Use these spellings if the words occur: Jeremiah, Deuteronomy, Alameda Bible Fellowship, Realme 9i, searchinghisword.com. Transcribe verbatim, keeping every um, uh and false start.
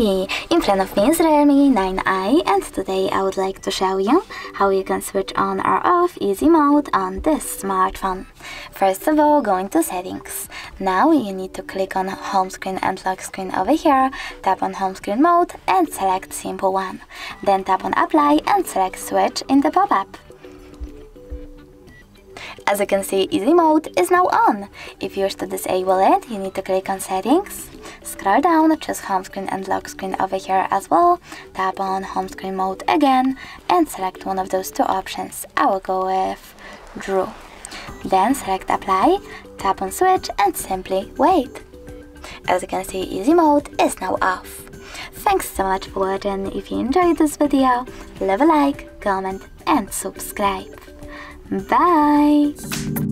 Hi! In front of me is Realme nine i, and today I would like to show you how you can switch on or off easy mode on this smartphone. First of all, go into settings. Now you need to click on home screen and lock screen over here, tap on home screen mode and select simple one. Then tap on apply and select switch in the pop-up. As you can see, easy mode is now on. If you wish to disable it, you need to click on settings, scroll down, choose home screen and lock screen over here as well, tap on home screen mode again and select one of those two options. I will go with Drew. Then select apply, tap on switch and simply wait. As you can see, easy mode is now off. Thanks so much for watching. If you enjoyed this video, leave a like, comment and subscribe. Bye!